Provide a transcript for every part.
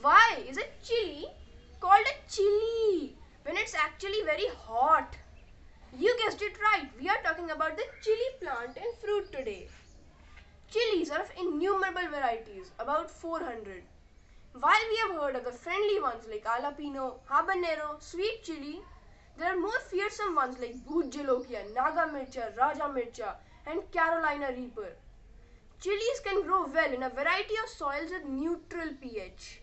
Why is a chili called a chili when it's actually very hot? You guessed it right. We are talking about the chili plant and fruit today. Chilies are of innumerable varieties, about 400. While we have heard of the friendly ones like jalapeno, habanero, sweet chili, there are more fearsome ones like Bhut Jolokia, Naga Mircha, Raja Mircha and Carolina Reaper. Chilies can grow well in a variety of soils with neutral pH.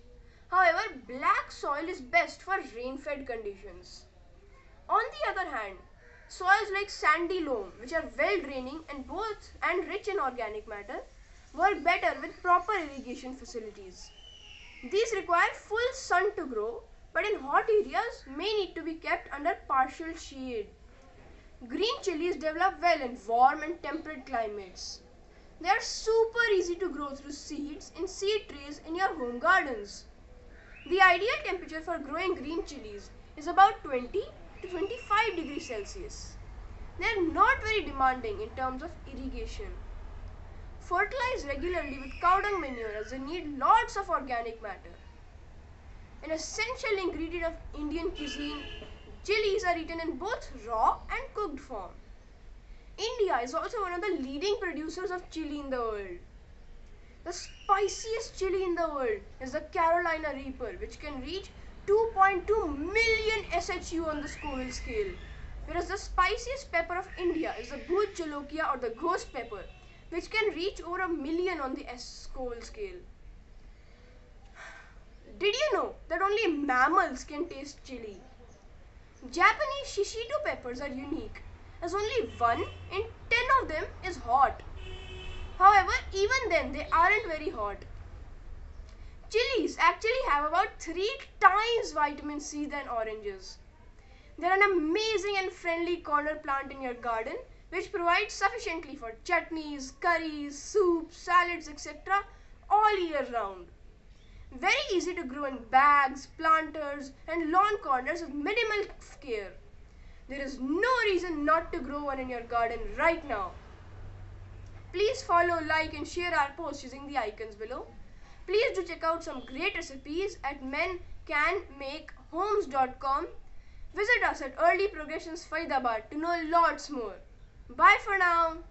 However, black soil is best for rain-fed conditions. On the other hand, soils like sandy loam, which are well draining and rich in organic matter, work better with proper irrigation facilities. These require full sun to grow, but in hot areas may need to be kept under partial shade. Green chilies develop well in warm and temperate climates. They are super easy to grow through seeds in seed trays in your home gardens. The ideal temperature for growing green chilies is about 20 to 25 degrees Celsius. They are not very demanding in terms of irrigation. Fertilize regularly with cow dung manure as they need lots of organic matter. An essential ingredient of Indian cuisine, chilies are eaten in both raw and cooked form. India is also one of the leading producers of chili in the world. The spiciest chili in the world is the Carolina Reaper, which can reach 2.2 million SHU on the Scoville scale, whereas the spiciest pepper of India is the Bhut Jolokia or the Ghost Pepper, which can reach over 1 million on the Scoville scale. Did you know that only mammals can taste chili? Japanese Shishito peppers are unique, as only 1 in 10 of them is hot. However, even then they aren't very hot. Chilies actually have about 3 times vitamin C than oranges. They're an amazing and friendly corner plant in your garden, which provides sufficiently for chutneys, curries, soups, salads, etc. all year round. Very easy to grow in bags, planters and lawn corners with minimal care. There is no reason not to grow one in your garden right now. Please follow, like and share our posts using the icons below. Please do check out some great recipes at mencanmakehomes.com. Visit us at Early Progressions Faidabad to know lots more. Bye for now.